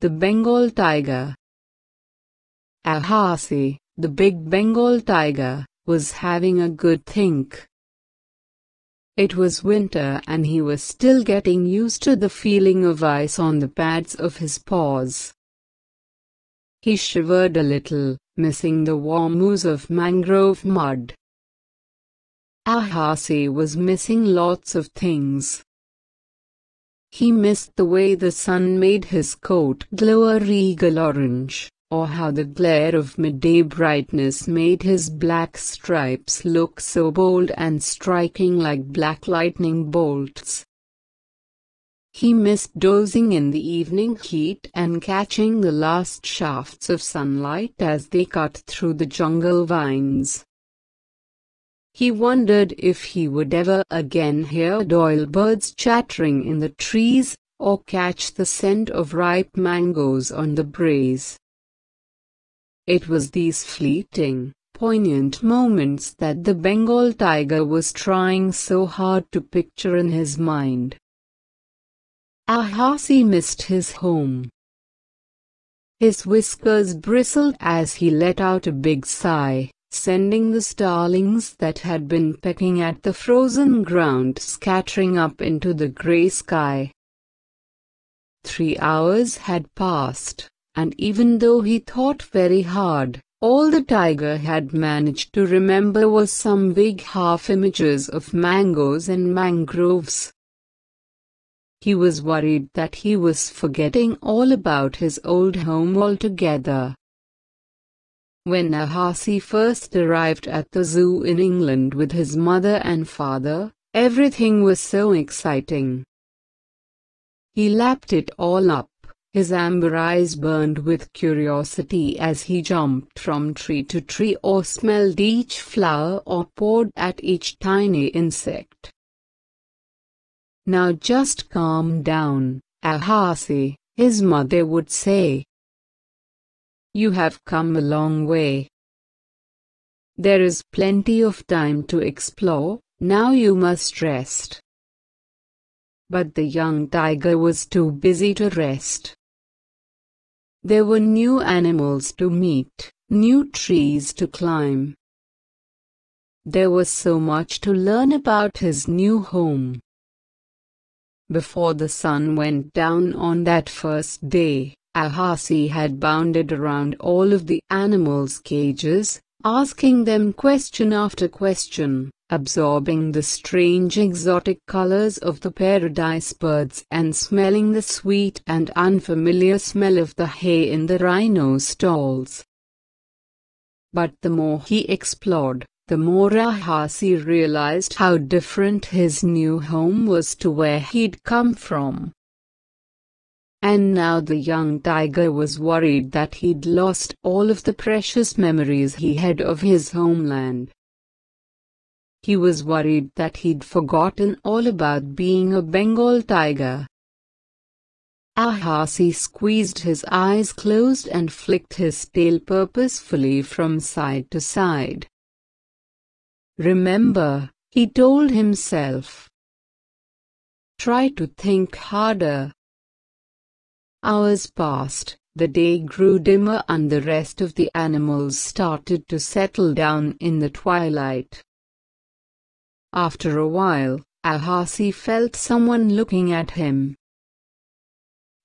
the Bengal tiger. Ahasi, the big Bengal tiger, was having a good think. It was winter and he was still getting used to the feeling of ice on the pads of his paws. He shivered a little, missing the warm ooze of mangrove mud. Ahasi was missing lots of things. He missed the way the sun made his coat glow a regal orange, or how the glare of midday brightness made his black stripes look so bold and striking like black lightning bolts. He missed dozing in the evening heat and catching the last shafts of sunlight as they cut through the jungle vines. He wondered if he would ever again hear doyle birds chattering in the trees, or catch the scent of ripe mangoes on the breeze. It was these fleeting, poignant moments that the Bengal tiger was trying so hard to picture in his mind. Ahasi missed his home. His whiskers bristled as he let out a big sigh, sending the starlings that had been pecking at the frozen ground scattering up into the grey sky. 3 hours had passed, and even though he thought very hard, all the tiger had managed to remember was some vague half-images of mangoes and mangroves. He was worried that he was forgetting all about his old home altogether. When Ahasi first arrived at the zoo in England with his mother and father, everything was so exciting. He lapped it all up. His amber eyes burned with curiosity as he jumped from tree to tree, or smelled each flower, or pawed at each tiny insect. "Now just calm down, Ahasi," his mother would say. "You have come a long way. There is plenty of time to explore, now you must rest." But the young tiger was too busy to rest. There were new animals to meet, new trees to climb. There was so much to learn about his new home. Before the sun went down on that first day, Ahasi had bounded around all of the animals' cages, asking them question after question, absorbing the strange exotic colors of the paradise birds and smelling the sweet and unfamiliar smell of the hay in the rhino stalls. But the more he explored, the more Ahasi realized how different his new home was to where he'd come from. And now the young tiger was worried that he'd lost all of the precious memories he had of his homeland. He was worried that he'd forgotten all about being a Bengal tiger. Ahasi squeezed his eyes closed and flicked his tail purposefully from side to side. "Remember," he told himself. "Try to think harder." Hours passed, the day grew dimmer and the rest of the animals started to settle down in the twilight. After a while, Ahasi felt someone looking at him.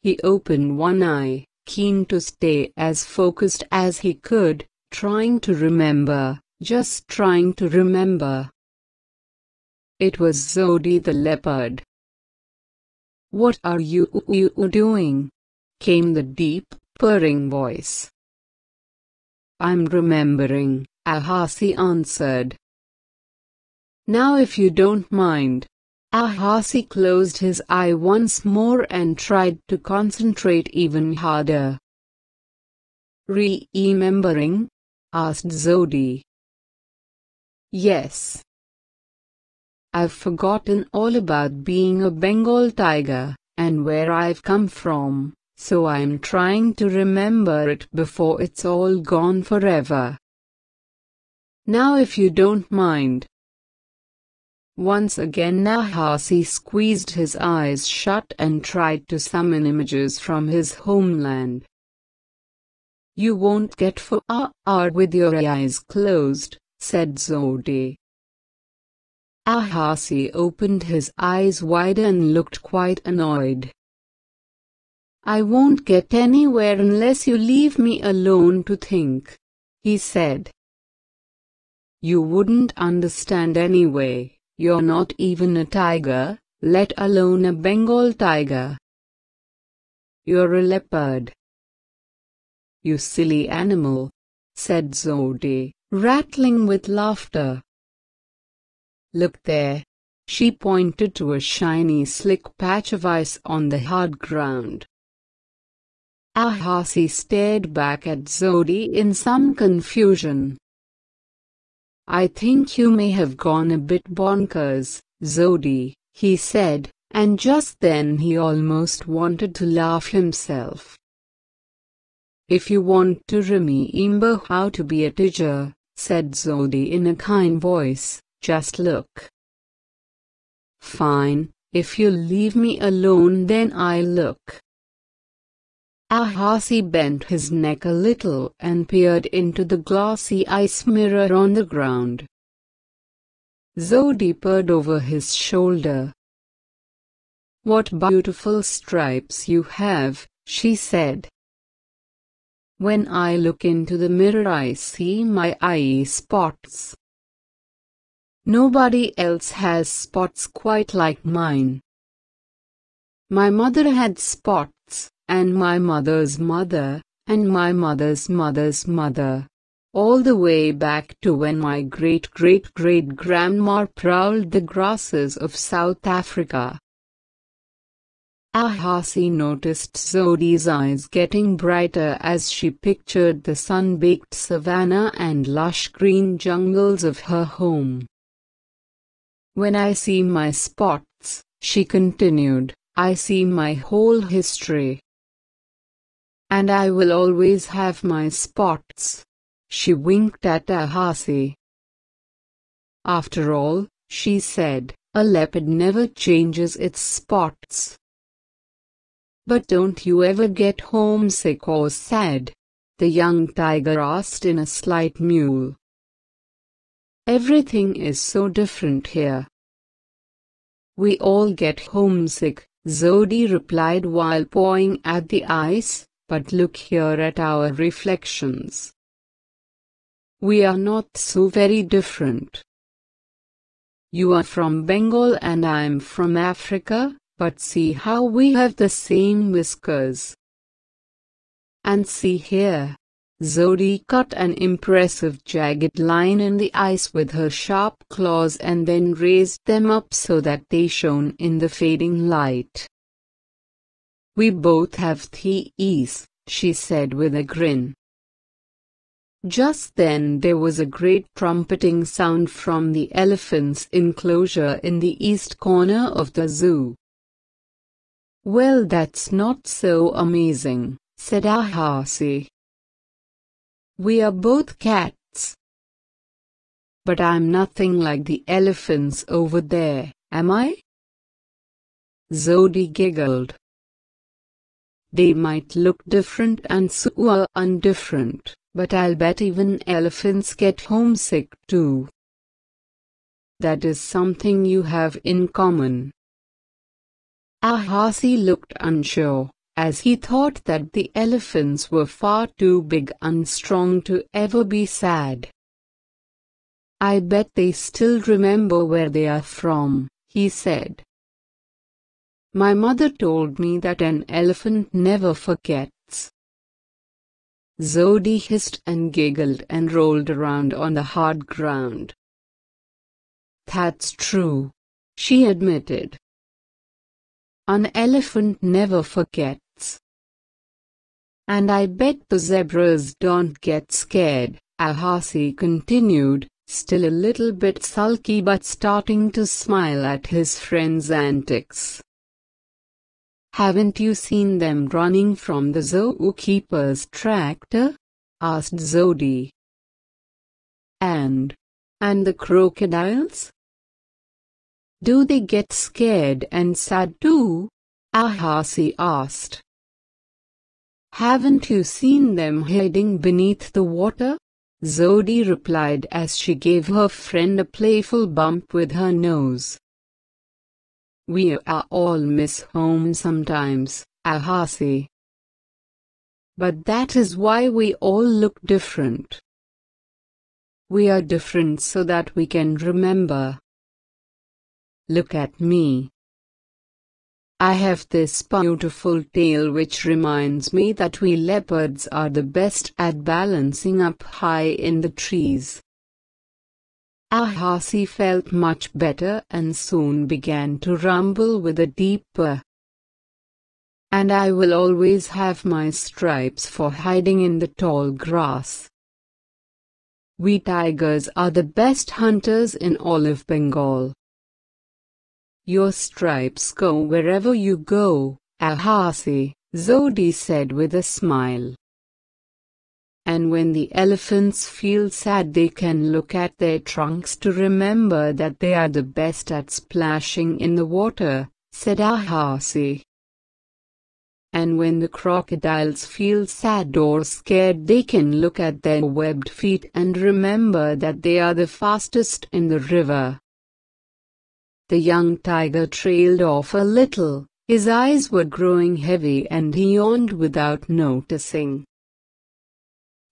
He opened one eye, keen to stay as focused as he could, trying to remember, just trying to remember. It was Zodi the leopard. "What are you doing?" came the deep, purring voice. "I'm remembering," Ahasi answered. "Now if you don't mind." Ahasi closed his eye once more and tried to concentrate even harder. "Remembering?" asked Zodi. "Yes. I've forgotten all about being a Bengal tiger, and where I've come from, so I'm trying to remember it before it's all gone forever. Now if you don't mind." Once again Ahasi squeezed his eyes shut and tried to summon images from his homeland. "You won't get far with your eyes closed," said Zodi. Ahasi opened his eyes wide and looked quite annoyed. "I won't get anywhere unless you leave me alone to think," he said. "You wouldn't understand anyway. You're not even a tiger, let alone a Bengal tiger. You're a leopard." "You silly animal," said Zodi, rattling with laughter. "Look there." She pointed to a shiny slick patch of ice on the hard ground. Ahasi stared back at Zodi in some confusion. "I think you may have gone a bit bonkers, Zodi," he said, and just then he almost wanted to laugh himself. "If you want to remember how to be a tiger," said Zodi in a kind voice, "just look." "Fine, if you'll leave me alone then I'll look." Ahasi bent his neck a little and peered into the glossy ice mirror on the ground. Zodi peered over his shoulder. "What beautiful stripes you have," she said. "When I look into the mirror I see my eye spots. Nobody else has spots quite like mine. My mother had spots, and my mother's mother, and my mother's mother's mother, all the way back to when my great-great-great-grandma prowled the grasses of South Africa." Ahasi noticed Zodi's eyes getting brighter as she pictured the sun-baked savanna and lush green jungles of her home. "When I see my spots," she continued, "I see my whole history. And I will always have my spots." She winked at Ahasi. "After all," she said, "a leopard never changes its spots. But don't you ever get homesick or sad?" the young tiger asked in a slight mew. "Everything is so different here." "We all get homesick," Zodi replied while pawing at the ice, "but look here at our reflections. We are not so very different. You are from Bengal and I am from Africa, but see how we have the same whiskers. And see here." Zodi cut an impressive jagged line in the ice with her sharp claws and then raised them up so that they shone in the fading light. "We both have teeth," she said with a grin. Just then there was a great trumpeting sound from the elephant's enclosure in the east corner of the zoo. "Well, that's not so amazing," said Ahasi. "We are both cats. But I'm nothing like the elephants over there, am I?" Zodi giggled. "They might look different and so undifferent, but I'll bet even elephants get homesick too. That is something you have in common." Ahasi looked unsure, as he thought that the elephants were far too big and strong to ever be sad. "I bet they still remember where they are from," he said. "My mother told me that an elephant never forgets." Zodi hissed and giggled and rolled around on the hard ground. "That's true," she admitted. "An elephant never forgets. And I bet the zebras don't get scared," Ahasi continued, still a little bit sulky but starting to smile at his friend's antics. "Haven't you seen them running from the zookeeper's tractor?" asked Zodi. And the crocodiles?" Do they get scared and sad too? Ahasi asked. Haven't you seen them hiding beneath the water? Zodi replied as she gave her friend a playful bump with her nose. We are all miss home sometimes, Ahasi. But that is why we all look different. We are different so that we can remember. Look at me. I have this beautiful tail which reminds me that we leopards are the best at balancing up high in the trees. Ahasi felt much better and soon began to rumble with a deep purr. And I will always have my stripes for hiding in the tall grass. We tigers are the best hunters in all of Bengal. Your stripes go wherever you go, Ahasi, Zodi said with a smile. And when the elephants feel sad they can look at their trunks to remember that they are the best at splashing in the water, said Ahasi. And when the crocodiles feel sad or scared they can look at their webbed feet and remember that they are the fastest in the river. The young tiger trailed off a little, his eyes were growing heavy and he yawned without noticing.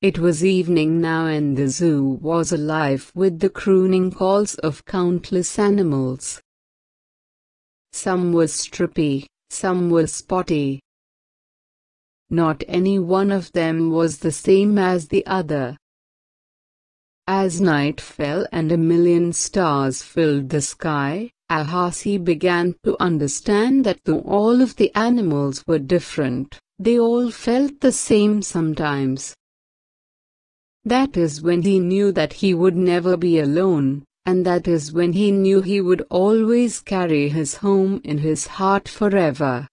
It was evening now and the zoo was alive with the crooning calls of countless animals. Some were stripy, some were spotty. Not any one of them was the same as the other. As night fell and a million stars filled the sky, Ahasi began to understand that though all of the animals were different, they all felt the same sometimes. That is when he knew that he would never be alone, and that is when he knew he would always carry his home in his heart forever.